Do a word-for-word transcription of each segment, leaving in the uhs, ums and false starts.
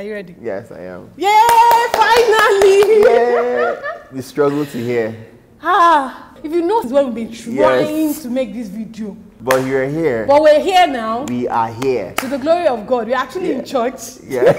Are you ready? Yes, I am. Yay! Finally! Yay. We struggled to hear. Ah! If you know what we've been trying yes. to make this video. But you're here. But we're here now. We are here. To the glory of God. We're actually yeah. in church. Yeah.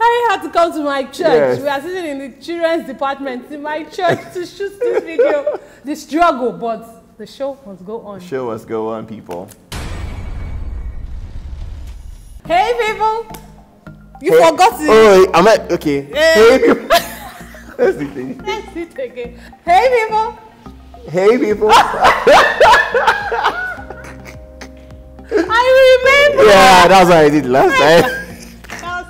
I had to come to my church. Yes. We are sitting in the children's department in my church to shoot this video. The struggle, but the show must go on. The show must go on, people. Hey, people. You hey. forgot it. Oh, I'm at, okay. Hey, hey people. Let's do it again. Let's do it again. Hey, people. Hey, people. I remember. Yeah, that's what I did last time.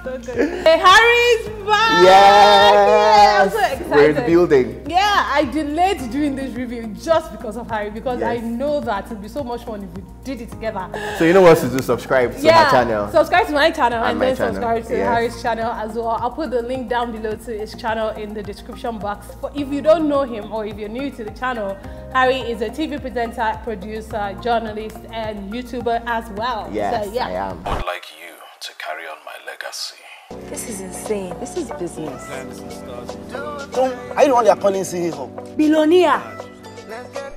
Hey, Harry's back! Yes! Yeah, I'm so excited. We're in the building. Yeah, I delayed doing this review just because of Harry, because yes. I know that it would be so much fun if we did it together. So you know what to do, subscribe to yeah, my channel. Subscribe to my channel and, and my then channel. subscribe to yes. Harry's channel as well. I'll put the link down below to his channel in the description box. But if you don't know him or if you're new to the channel, Harry is a T V presenter, producer, journalist and YouTuber as well. Yes, so, yeah. I am. I would like you to carry on my legacy. This is insane. This is business. So, are you the one they are calling C E O? Billionaire.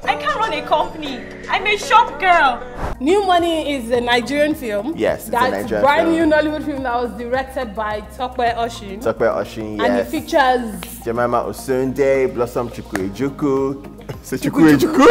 I can't run a company. I'm a shop girl. New Money is a Nigerian film. Yes, it's that's a Nigerian brand film. New Nollywood film that was directed by Tope Oshin. Tope Oshin, yes. And it features Jemima Osunde, Blossom Chukwujekwu. Chukwujekwu.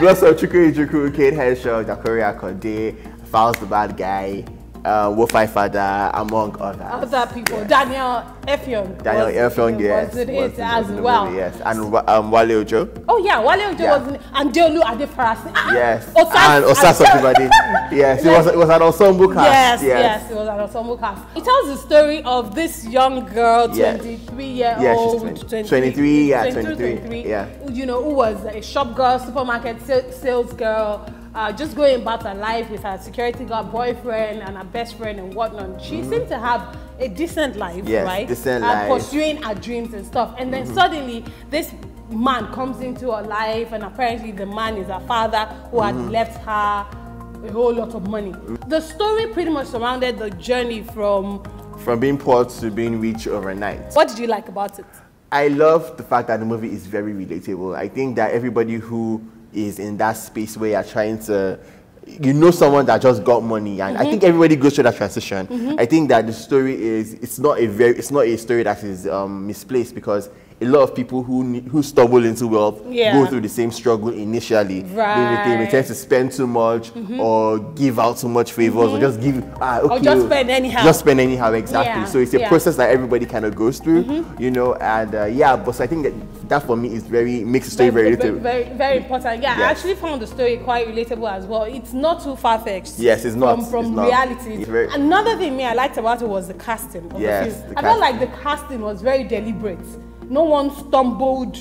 Blossom Chukwujekwu, Kate Henshaw, Zakaria Konde, Falz the Bad Guy. Uh, Wofai Fada, among others. Other people. Yeah. Daniel Efiong. Daniel Efiong, yes. Was in it as well. Yes. And um, Wale Ojo. Oh, yeah. Wale Ojo yeah. was in it. And Adeolu Adefarasin. Yes. Osas and Osaso Kibadi. Yes. It was, it was an ensemble cast. Yes, yes. Yes. It was an ensemble cast. It tells the story of this young girl, twenty-three year old. Yes, twenty, twenty-three, yeah, twenty-three. twenty-three. Yeah. You know, who was a shop girl, supermarket sales girl. Uh, just going about her life with her security guard boyfriend and her best friend and whatnot. She mm-hmm. seemed to have a decent life, yes, right? Decent uh, life. Pursuing her dreams and stuff. And then mm-hmm. suddenly, this man comes into her life, and apparently the man is her father who mm-hmm. had left her a whole lot of money. Mm-hmm. The story pretty much surrounded the journey from... From being poor to being rich overnight. What did you like about it? I love the fact that the movie is very relatable. I think that everybody who is in that space where you're trying to, you know, someone that just got money, and mm-hmm. I think everybody goes through that transition. Mm-hmm. I think that the story is, it's not a very, it's not a story that is um, misplaced, because a lot of people who who stumble into wealth yeah. go through the same struggle initially. Right. They, they, they tend to spend too much mm-hmm. or give out too much favors mm-hmm. or just give ah, okay, or just spend anyhow. Just spend anyhow, exactly. Yeah. So it's a yeah. process that everybody kind of goes through, mm-hmm. you know. And uh, yeah, but so I think that that for me is very makes the story very very very, very, very important. Yeah, yes. I actually found the story quite relatable as well. It's not too far fetched. Yes, it's not from, from it's reality. Not. It's very... Another thing me I liked about it was the casting. Of yes, the film. The I felt like the casting was very deliberate. No one stumbled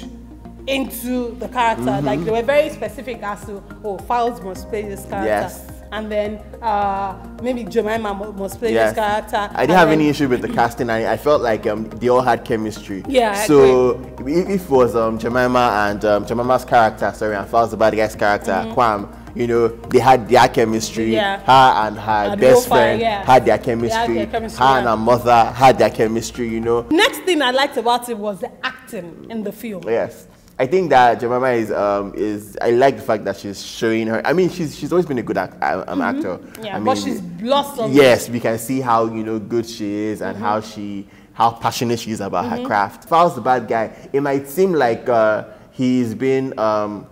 into the character. Mm-hmm. Like, they were very specific as to, oh, Falz must play this character. Yes. And then uh, maybe Jemima must play yes. this character. I didn't have then, any issue with the casting. I, I felt like um, they all had chemistry. Yeah. So if, if it was um, Jemima and um, Jemima's character, sorry, and Falz the Bad Guy's character, mm-hmm. Kwam, you know, they had their chemistry. Yeah. Her and her and best Wofai, friend yeah. had their chemistry. Had their chemistry. Her yeah. and her mother had their chemistry, you know. Next thing I liked about it was the acting in the film. Yes. I think that Jemima is, um, is, I like the fact that she's showing her, I mean, she's, she's always been a good act, um, mm-hmm. actor. Yeah, I mean, but she's blossomed. Yes, we can see how, you know, good she is and mm-hmm. how she, how passionate she is about mm-hmm. her craft. Falz the Bad Guy, it might seem like uh, he's been, um,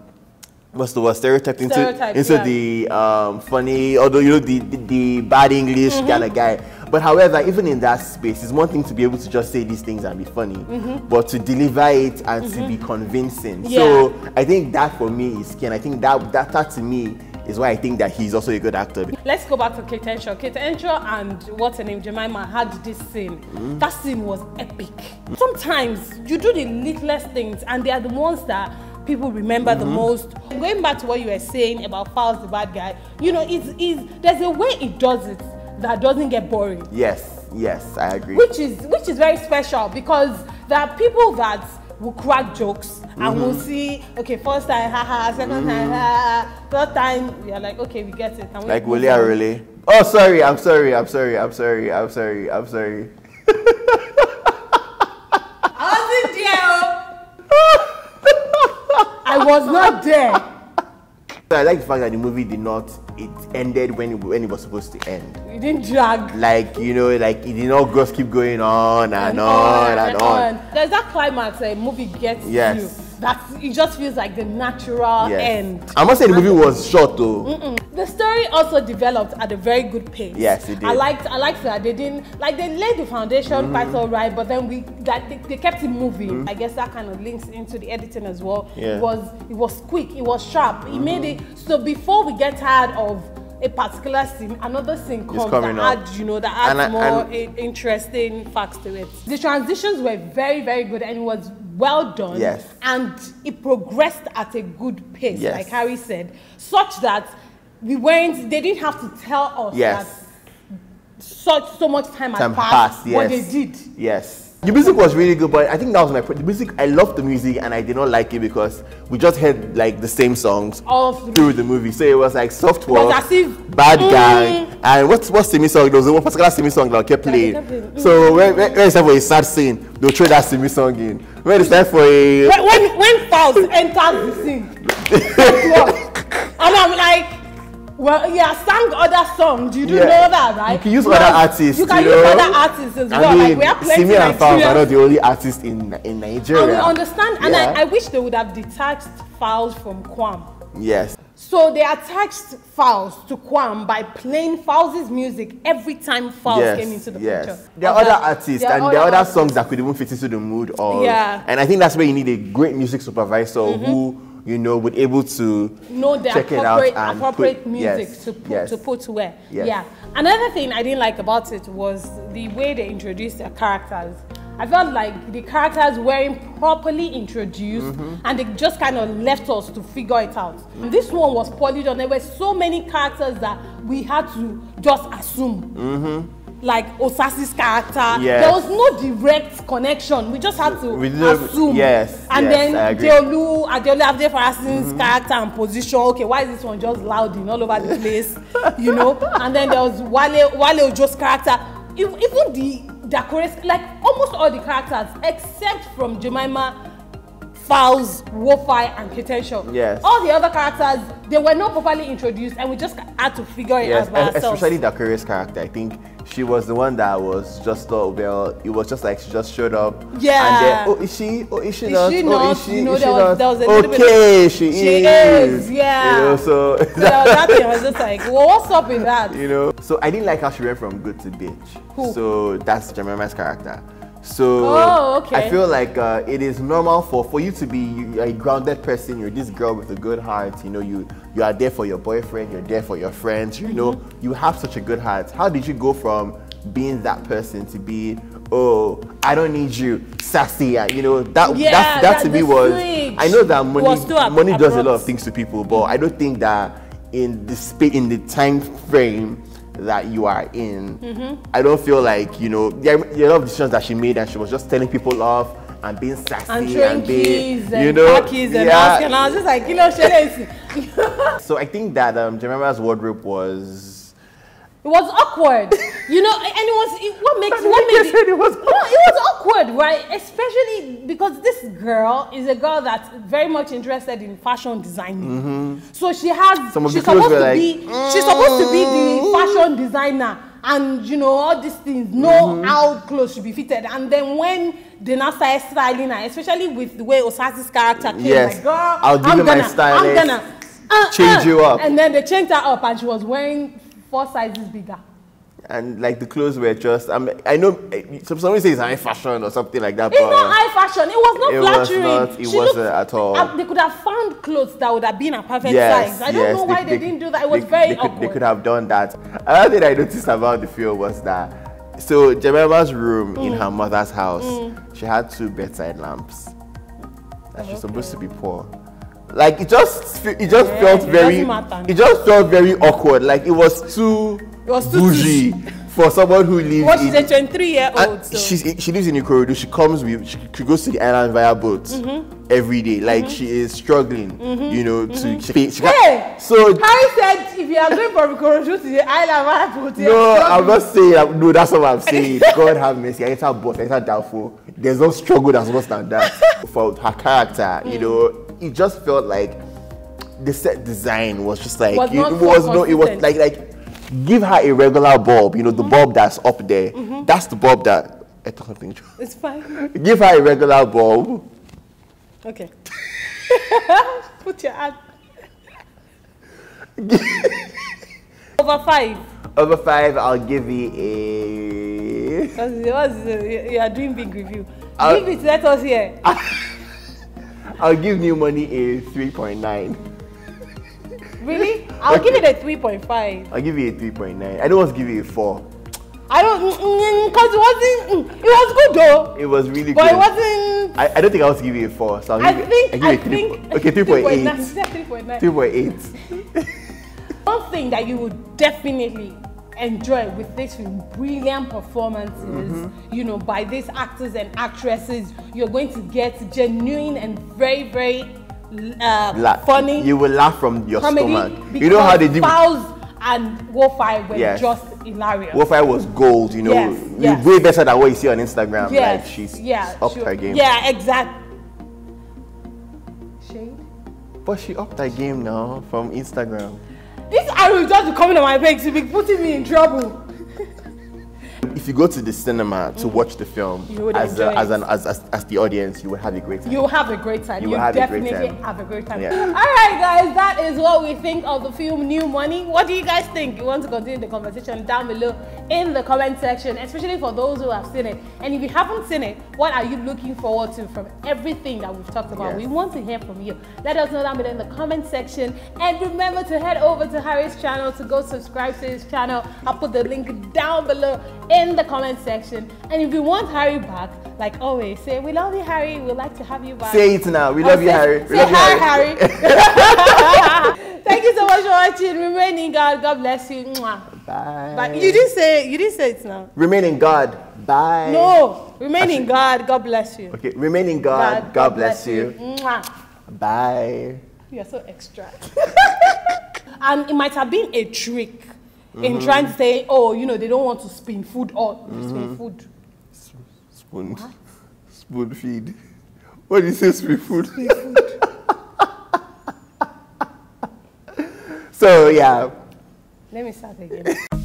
what's the word, stereotyped into, Stereotype, into yeah. the um, funny, although you know the, the, the bad English mm-hmm. kind of guy. But however, even in that space, it's one thing to be able to just say these things and be funny, mm-hmm. but to deliver it and mm-hmm. to be convincing. Yeah. So I think that for me is key. I think that, that, that to me is why I think that he's also a good actor. Let's go back to Kate Henshaw. Kate Henshaw and what's her name, Jemima, had this scene. Mm-hmm. That scene was epic. Mm-hmm. Sometimes you do the littlest things and they are the ones that people remember mm-hmm. the most. Going back to what you were saying about Falz the Bad Guy, you know, it's, it's, there's a way it does it that doesn't get boring. Yes, yes, I agree. Which is which is very special, because there are people that will crack jokes and mm-hmm. will see, okay, first time, haha, second mm-hmm. time, haha, third time, you're like, okay, we get it. Can we like Wale Ojo. Oh, sorry. I'm sorry. I'm sorry. I'm sorry. I'm sorry. I'm sorry. I wasn't there. I was not there. I like the fact that the movie did not, it ended when it, when it was supposed to end. It didn't drag. Like, you know, like it did not just keep going on and, and on, on and on. on. There's that climax a movie gets yes. you. That it just feels like the natural yes. end. I must say the movie was short though. Mm-mm. The story also developed at a very good pace. Yes, it did. I liked, I liked that they didn't, like they laid the foundation mm-hmm. quite all right, but then we, that they, they kept it moving. Mm-hmm. I guess that kind of links into the editing as well. Yeah. It was, it was quick, it was sharp, it mm-hmm. made it, so before we get tired of a particular scene, another scene comes that adds, you know, that adds and more I, and interesting facts to it. The transitions were very, very good and it was well done. Yes. And it progressed at a good pace, yes. like Harry said, such that we weren't, they didn't have to tell us yes. that such, so much time, time had passed, passed yes. what they did. Yes. The music was really good, but I think that was my point. The music, I loved the music and I did not like it because we just heard like the same songs all through, through the movie. So it was like Soft World, Bad mm. Guy, and what's what's Simi song? There was one particular Simi song that I kept playing. Yeah, mm. So when, when it's time for a sad scene, they'll throw that Simi song in. When it's time for a when when, when Falz enters the scene, and I'm like, well, yeah, sang other songs. You do yeah. know that, right? You can use well, other artists. You can you use know? other artists as well. I mean, like we are plenty Simi and Falz are not the only artists in in Nigeria. And we understand, yeah. and I, I wish they would have detached Falz from Kwam. Yes. So they attached Falz to Kwam by playing Falz's music every time Falz yes, came into the yes. picture. There are other artists there and there are other artists. songs that could even fit into the mood. Or yeah. And I think that's where you need a great music supervisor mm-hmm. who, you know, would able to know the check it out and appropriate put, music yes, to, put, yes, to put to where. Yes. Yeah. Another thing I didn't like about it was the way they introduced their characters. I felt like the characters weren't properly introduced mm-hmm. and they just kind of left us to figure it out. Mm-hmm. This one was poorly done. There were so many characters that we had to just assume. Mm-hmm. Like Osasi's character, yes. there was no direct connection. We just had to we assume. Yes, and yes, then Adeolu, Adeolu Adefarasin's mm-hmm. character and position. Okay, why is this one just louding all over the place? You know. And then there was Wale, Wale Ojo's character. If, even the Dakore's, like almost all the characters, except from Jemima, Falz, Wofai, and Kate Henshaw. Yes. All the other characters, they were not properly introduced, and we just had to figure it yes, out by and ourselves. Especially Dakura's character, I think. She was the one that was just thought, well, it was just like she just showed up. Yeah. And then, oh, is she? Oh, is she not? Is she not? Oh, is she? You know, is she was, not? Okay, of, she, she is. is. Yeah. You know, so, so that thing was just like, well, what's up with that? You know. So I didn't like how she went from good to bitch. Who? So that's Jemima's character. So oh, okay. I feel like uh, it is normal for for you to be you, a grounded person. You're this girl with a good heart. You know, you you are there for your boyfriend. You're there for your friends. You mm-hmm. know, you have such a good heart. How did you go from being that person to be, oh, I don't need you, sassy? You know, that yeah, that, that, that to me was. I know that money money abrupt. does a lot of things to people, but I don't think that in the space in the time frame that you are in, mm-hmm. I don't feel like, you know, there are a lot of decisions that she made and she was just telling people off and being sassy and, and being, keys you know, and keys and yeah. and I was just like, you know, she So I think that um, Jemima's wardrobe was... It was awkward, you know, and it was, it, what makes, what makes it, it was awkward. No, it was awkward, right? Especially because this girl is a girl that's very much interested in fashion designing. Mm-hmm. So she has, Some she's supposed to like, be, mm-hmm. she's supposed to be the fashion designer and, you know, all these things, know mm-hmm. how clothes should be fitted. And then when they now started styling her, especially with the way Osasi's character came, yes. like, girl, I'll give I'm, gonna, my stylist. I'm gonna, uh, change uh. you up. And then they changed her up and she was wearing four sizes bigger. And like the clothes were just, I mean, I know some somebody says high fashion or something like that. It's but not high fashion. It was not it flattering. Was not, it she wasn't looked, at all. They could have found clothes that would have been a perfect yes, size. I don't yes, know why they, they, they didn't do that. It was they, very they could, awkward. They could have done that. Another thing I noticed about the film was that, so Jemima's room mm. in her mother's house, mm. she had two bedside lamps. And okay. she's supposed to be poor. Like it just, it just yeah, felt it very, it just felt very awkward. Like it was too, it was too bougie for someone who lives. What well, she's in, a twenty-three year old. So. She she lives in Ikorodu. She comes with she, she goes to the island via boat mm-hmm. every day. Like mm-hmm. she is struggling, mm-hmm. you know, mm-hmm. to pay. She hey, so Harry said, if you are going from Ikorodu to the island via boat, no, I'm not saying. No, that's not what I'm saying. God have mercy. I enter boat. I enter doubtful. There's no struggle that's worse than that. For her character, mm. you know, it just felt like the set design was just like was it, it was so no, it was like like. Give her a regular bulb, you know, the mm-hmm. bulb that's up there. Mm-hmm. That's the bulb that I don't think it's fine. Give her a regular bulb. Okay. Put your hand. Over five. Over five, I'll give you a. Because it was, uh, you are doing big review. I'll... Give it. Let us hear. I'll give New Money a three point nine. Really? I'll okay. give it a three point five. I'll give you a three point nine. I don't want to give you a four. I don't, because mm, mm, it wasn't, mm, it was good though. It was really but good. But it wasn't. I, I don't think I want to give you a four. So I'll I give think, it, I'll give I you think. Okay, three point eight. three point eight. One thing that you would definitely enjoy with this brilliant performances, mm-hmm. you know, by these actors and actresses, you're going to get genuine and very, very. Uh, La funny. You will laugh from your stomach. You know how they did. Falz and Wofai were yes. just hilarious. Wofai was gold. You know, yes, yes. way better than what you see on Instagram. Yes, like she's yeah, upped she, her game. Yeah, exactly. Shade. But she upped her game now from Instagram. This arrow just coming on my page to be putting me in trouble. If you go to the cinema to watch the film as a, as, an, as, as as the audience, you will have a great time. You will have a great time. You, you will have definitely a time. have a great time. Yeah. All right, guys, that is what we think of the film New Money. What do you guys think? You want to continue the conversation down below in the comment section, especially for those who have seen it. And if you haven't seen it, what are you looking forward to from everything that we've talked about? Yes. We want to hear from you. Let us know down below in the comment section. And remember to head over to Harry's channel to go subscribe to his channel. I'll put the link down below in the comment section. And if you want Harry back, like always, say we love you, Harry. We'd like to have you back. Say it now. We love oh, you, say, Harry. We say love hi, you, Harry. Harry. Thank you so much for watching. Remain in God. God bless you. Mwah. Bye. Bye. You didn't say. You didn't say it now. Remain in God. Bye. No. Remain Actually, in God. God bless you. Okay. Remain in God. God, God bless, bless you. you. Mwah. Bye. You're so extra. And it might have been a trick. In mm-hmm. trying to say, oh, you know, they don't want to spin food or mm-hmm. spin food. S spoon. What? Spoon feed. What do you say, spin food? Spin food. So, yeah. Let me start again.